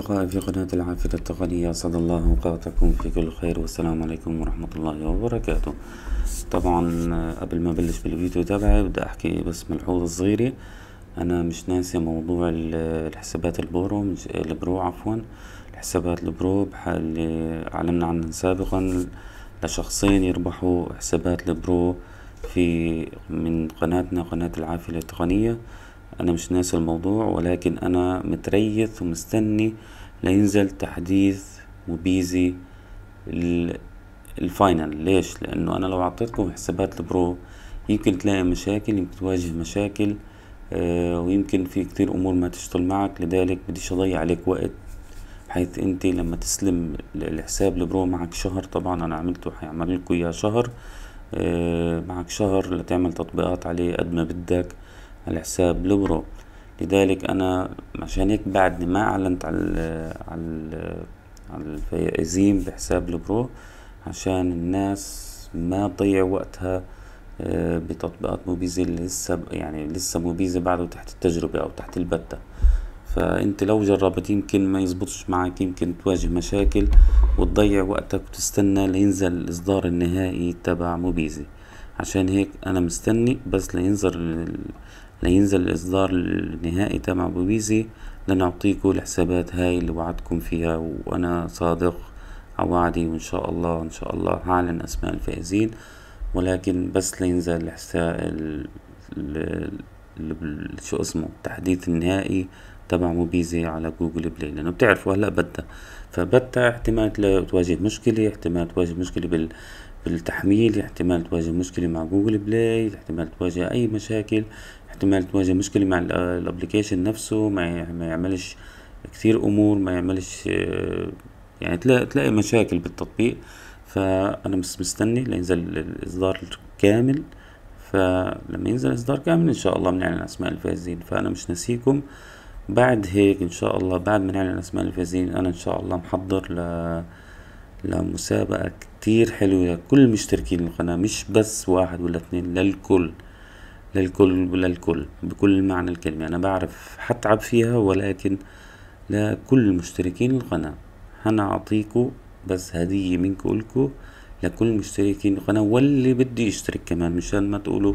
أصدقائي في قناة العافية التقنية، أسعد الله أوقاتكم في كل خير، والسلام عليكم ورحمة الله وبركاته. طبعا قبل ما أبلش بالفيديو تبعي بدي أحكي بس ملحوظة صغيرة. أنا مش ناسي موضوع الحسابات البرو، الحسابات البرو اللي علمنا عنها سابقا لشخصين يربحوا حسابات البرو من قناتنا قناة العافية التقنية. انا مش ناسي الموضوع، ولكن انا متريث ومستني لينزل تحديث موبيزي الفاينل. ليش؟ لانه انا لو اعطيتكم حسابات البرو يمكن تلاقي مشاكل، يمكن تواجه مشاكل، ويمكن في كتير امور ما تشتغل معك. لذلك بديش اضيع عليك وقت، بحيث انت لما تسلم الحساب البرو معك شهر. طبعا انا عملته، حيعمل لكم اياه شهر، معك شهر لتعمل تطبيقات عليه قد ما بدك على حساب البرو. لذلك انا عشان هيك بعدني ما اعلنت على الفائزين بحساب البرو، عشان الناس ما تضيع وقتها بتطبيقات موبيزي اللي لسه موبيزي بعده تحت التجربة او تحت البتة. فانت لو جربت يمكن ما يزبطش معك، يمكن تواجه مشاكل وتضيع وقتك وتستنى لينزل الاصدار النهائي تبع موبيزي. عشان هيك انا مستني بس لينزل الاصدار النهائي تبع موبيزي لنعطيكم الحسابات هاي اللي وعدتكم فيها، وانا صادق على وعدي. وان شاء الله ان شاء الله هعلن اسماء الفائزين، ولكن بس لينزل التحديث النهائي تبع موبيزي على جوجل بلاي، لانه بتعرفوا هلا بتا. فبتا احتمال تواجه مشكله، احتمال تواجه مشكله بالتحميل، احتمال تواجه مشكله مع جوجل بلاي، احتمال تواجه اي مشاكل، احتمال تواجه مشكله مع الابلكيشن نفسه، ما يعملش كثير امور، ما يعملش يعني تلاقي مشاكل بالتطبيق. فانا مستني لينزل الاصدار كامل، فلما ينزل اصدار كامل ان شاء الله بنعلن اسماء الفائزين. فانا مش ناسيكم. بعد هيك ان شاء الله بعد ما نعلن اسماء الفائزين انا ان شاء الله محضر لمسابقة كتير حلوة لكل مشتركين القناة، مش بس واحد ولا اثنين، للكل بكل معنى الكلمة. انا بعرف حتعب فيها، ولكن لكل مشتركين القناة هنعطيكو بس هدية منكو لكو، لكل مشتركين القناة واللي بدي يشترك كمان، مشان ما تقولوا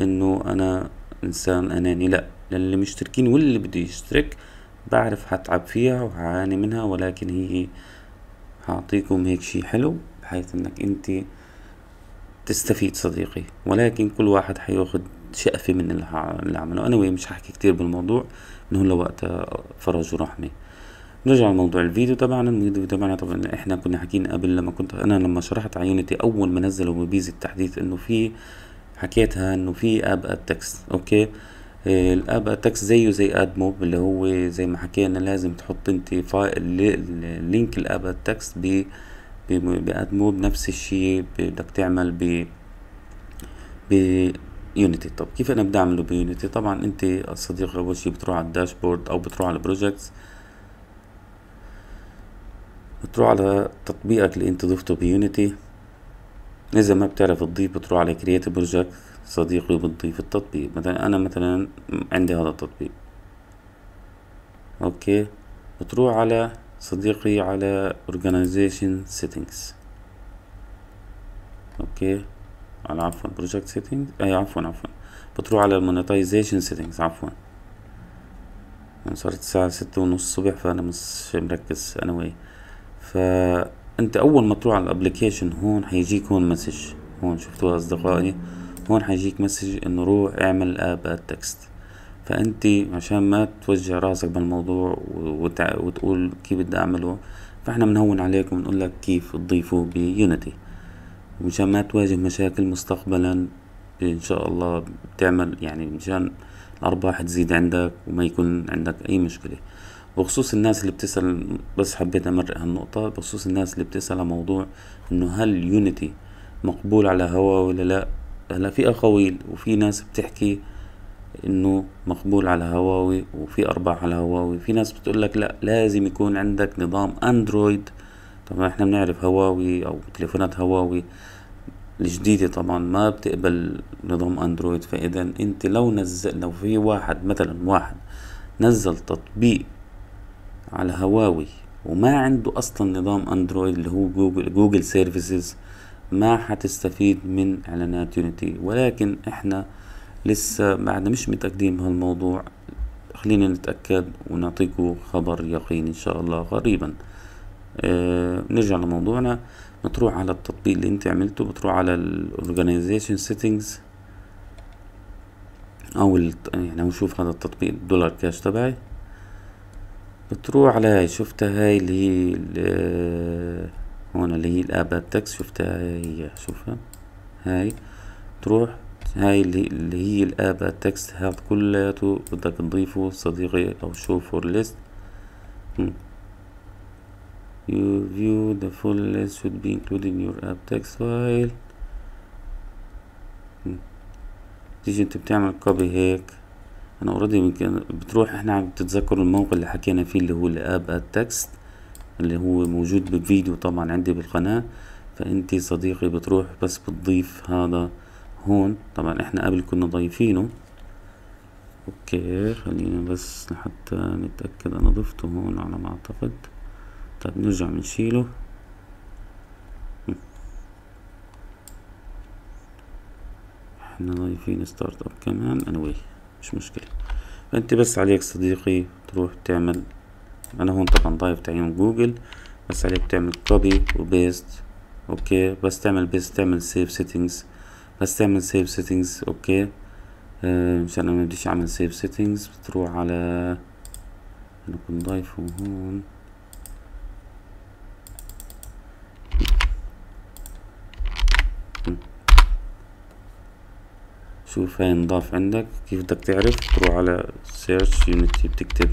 انه انا انسان اناني. لا، للي مشتركين واللي بده يشترك بعرف حتعب فيها وهعاني منها، ولكن هي هعطيكم هيك شي حلو بحيث انك انت تستفيد صديقي. ولكن كل واحد حياخد شقفة من اللي عمله. انا مش هحكي كتير بالموضوع، انه هلا وقتها فرج ورحمة. نرجع لموضوع الفيديو تبعنا. الفيديو تبعنا طبعا احنا كنا حكينا قبل، لما شرحت على يونيتي اول ما نزلوا موبيزي التحديث، انه في حكيتها انه في app-ads.txt. اوكي، الاب-اد-تكست زيه زي ادموب، اللي هو زي ما حكينا لازم تحط انت لينك الاب-اد-تكست بادموب. نفس الشيء بدك تعمل بيونيتي. طب كيف انا بدي اعمله بيونيتي؟ طبعا انت الصديق اول شيء بتروح على الداشبورد او بتروح على البروجكتس، بتروح على تطبيقك اللي انت ضفته بيونيتي. اذا ما بتعرف تضيف بتروح على كرييت بروجكت صديقي وبتضيف التطبيق. مثلا انا مثلا عندي هذا التطبيق، اوكي، بتروح على صديقي على organization settings، اوكي، على عفوا project settings، اي عفوا بتروح على monetization settings. عفوا صارت الساعة 6:30 الصبح فانا مش مركز انا وي. فانت اول ما تروح على الابليكيشن هون حيجيك هون مسج، هون شفتوها اصدقائي، هون حيجيك مسج انه روح اعمل اب-اد-تكست. فانت عشان ما توجع راسك بالموضوع وتقول كيف بدي اعمله، فاحنا بنهون عليك وبنقول لك كيف تضيفه بيونيتي، ومشان ما تواجه مشاكل مستقبلا ان شاء الله بتعمل، يعني مشان الارباح تزيد عندك وما يكون عندك اي مشكلة. بخصوص الناس اللي بتسأل، بس حبيت امرق هالنقطة، بخصوص الناس اللي بتسأل على موضوع انه هل يونيتي مقبول على هواوي ولا لا. هلا في اقاويل، وفي ناس بتحكي انه مقبول على هواوي وفي ارباح على هواوي، في ناس بتقول لك لا لازم يكون عندك نظام اندرويد. طبعا احنا بنعرف هواوي او تليفونات هواوي الجديده طبعا ما بتقبل نظام اندرويد. فاذا انت لو في واحد مثلا نزل تطبيق على هواوي وما عنده اصلا نظام اندرويد اللي هو جوجل سيرفيسز، ما هتستفيد من اعلانات يونيتي. ولكن احنا لسه ما عدنا مش متأكدين بهالموضوع، خلينا نتأكد ونعطيكم خبر يقين ان شاء الله قريبا. نرجع لموضوعنا، بتروح على التطبيق اللي انت عملته، بتروح على الاورجانيزيشن سيتنجز او يعني بشوف هذا التطبيق الدولار كاش تبعي، بتروح على هاي شفتها هاي اللي هي هون اللي هي الاب-اد.txt، شفتها هي شوفها هاي، تروح هاي اللي هي الاب-اد.txt هذا كلياته بدك تضيفه صديقي او شو فور ليست. You view the full list should be included in your app text file. تيجي انت بتعمل كوبي هيك، انا اوريدي بتروح، احنا عم تتذكروا الموقع اللي حكينا فيه اللي هو الاب-اد.txt اللي هو موجود بالفيديو طبعا عندي بالقناة. فانت صديقي بتروح بس بتضيف هذا هون، طبعا احنا قبل كنا ضايفينه. اوكي خلينا بس لحتى نتأكد انا ضفته هون على ما اعتقد. طب نرجع بنشيله، احنا ضايفين ستارت اب كمان انوي مش مشكلة. انت بس عليك صديقي تروح تعمل، انا هون طبعا ضايف تعيين جوجل، بس عليك تعمل كوبي وبيست. اوكي بس تعمل بيست، تعمل سيف سيتنجز، بس تعمل سيف سيتنجز. اوكي مشان انا مبديش اعمل سيف سيتنجز، بتروح على انا كنت ضايفه هون، شوف هاي نضاف عندك. كيف بدك تعرف؟ تروح على سيرش يونيتي، بتكتب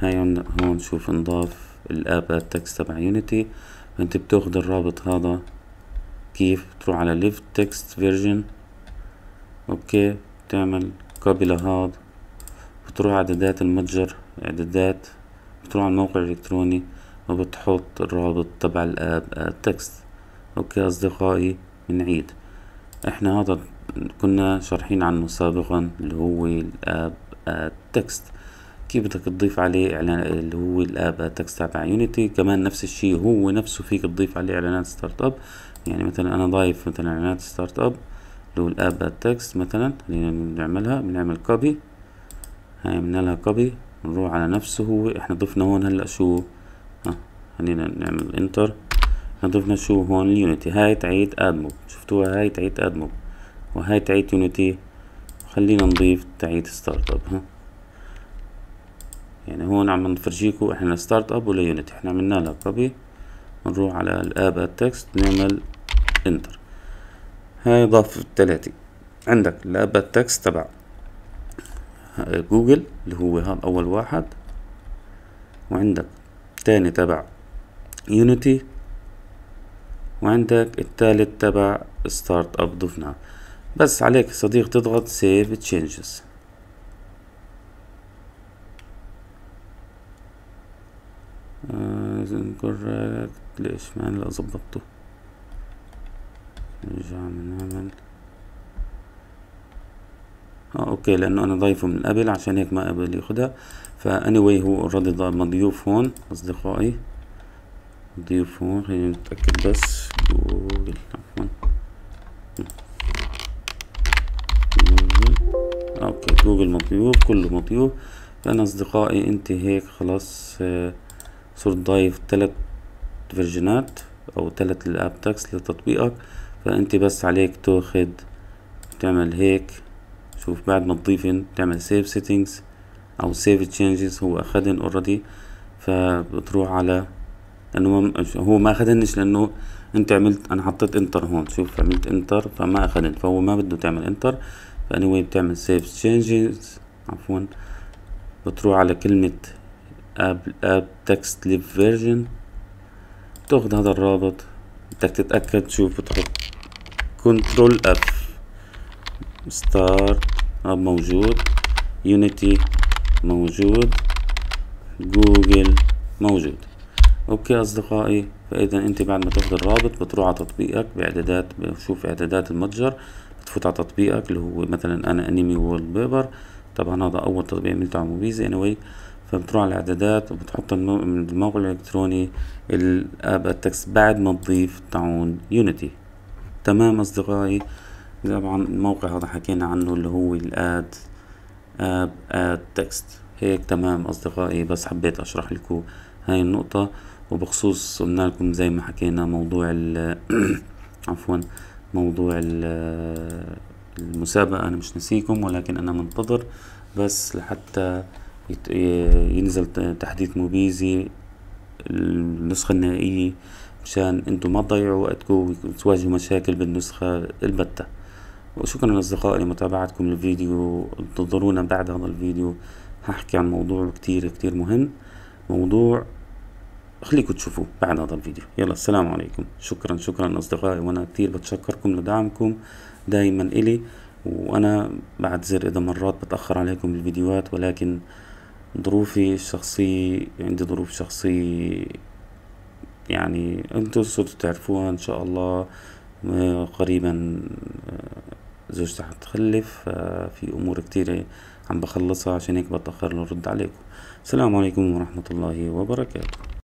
هاي هون شوف نضاف الاب-اد.txt تبع يونيتي، فانت بتاخد الرابط هذا. كيف تروح على ليفت تكست فيرجن، اوكي بتعمل كوبي لهاد، بتروح اعدادات المتجر اعدادات، بتروح على الموقع الالكتروني وبتحط الرابط تبع الاب-اد.txt. اوكي اصدقائي من عيد، احنا هذا كنا شارحين عنه سابقا اللي هو الاب-اد.txt، كيف بدك تضيف عليه اعلان اللي هو الاب-اد.txt تبع يونيتي. كمان نفس الشيء هو نفسه فيك تضيف عليه اعلانات ستارت اب، يعني مثلا انا ضايف مثلا اعلانات ستارت اب اللي هو الاب-اد.txt مثلا، خلينا نعملها، بنعمل كوبي، هاي عملنا لها كوبي، بنروح على نفسه هو، احنا ضفنا هون هلا شو، خلينا نعمل انتر، احنا ضفنا شو هون اليونيتي، هاي تعيد ادموب، شفتوها هاي تعيد ادموب وهاي تعيد يونيتي. خلينا نضيف تعيد ستارت اب، ها يعني هون عم نفرجيكو احنا ستارت اب ولا يونيتي، احنا عملنا لها كوبي، بنروح على الاب-اد.txt نعمل انتر، هاي ضاف التلاتي عندك الاب-اد.txt تبع جوجل اللي هو هذا اول واحد، وعندك تاني تبع يونيتي، وعندك التالت تبع ستارت اب ضفناه. بس عليك صديق تضغط سيف تشينجز، لازم كوركت، ليش ما انا ظبطته، نرجع نعمل اوكي لانه انا ضايفه من قبل عشان هيك ما قبل ياخدها. فانيوي هو اوريدي مضيوف هون اصدقائي، نضيف هون، خلينا نتأكد بس جوجل عفوا اوكي جوجل مطيوب كله مطيوب. فانا اصدقائي انت هيك خلاص صرت ضايف 3 فيرجنات او 3 الاب-اد.txt لتطبيقك. فانت بس عليك تاخد تعمل هيك، شوف بعد ما تضيفن تعمل سيف سيتنجز او سيف تشينجز، هو اخدن اوريدي، فبتروح على لانه هو ما اخدنش لانه انت عملت، انا حطيت انتر هون شوف عملت انتر فما اخدن، فهو ما بده تعمل انتر. فانيوي بتعمل سيف تشينجز عفوا، بتروح على كلمة اب-اد.txt ليف فيرجن، بتاخد هذا الرابط، بدك تتأكد شوف بتحط كنترول اف، ستارت اب موجود، يونيتي موجود، جوجل موجود. اوكي اصدقائي، فاذا انت بعد ما تاخد الرابط بتروح على تطبيقك باعدادات، بشوف اعدادات المتجر، بتفوت على تطبيقك اللي هو مثلا انا أنمي وورلد بيبر، طبعا هذا اول تطبيق عملته على موبيزي انوي، فبتروح على الاعدادات وبتحط الموقع الالكتروني الاب التكست بعد ما تضيف تعون يونيتي. تمام اصدقائي، طبعا الموقع هذا حكينا عنه اللي هو الاد app-ads.txt. هيك تمام اصدقائي، بس حبيت اشرح لكم هاي النقطة. وبخصوص قلنا لكم زي ما حكينا موضوع عفوا موضوع المسابقة انا مش نسيكم، ولكن انا منتظر بس لحتى ينزل تحديث موبيزي النسخة النهائية مشان انتم ما تضيعوا وقتكم وتواجهوا مشاكل بالنسخة البتة. وشكرا اصدقائي لمتابعتكم الفيديو، انتظرونا بعد هذا الفيديو هحكي عن موضوع كتير كتير مهم، موضوع خليكم تشوفوه بعد هذا الفيديو. يلا السلام عليكم. شكرا اصدقائي، وانا كتير بتشكركم لدعمكم دايما الي، وانا بعد زر اذا مرات بتأخر عليكم بالفيديوهات، ولكن ظروفي الشخصية عندي ظروف شخصية يعني انتو صرتوا تعرفوها. ان شاء الله قريبا زوجتي حتخلف، في امور كتيرة عم بخلصها عشان هيك بتأخر لرد عليكم. السلام عليكم ورحمة الله وبركاته.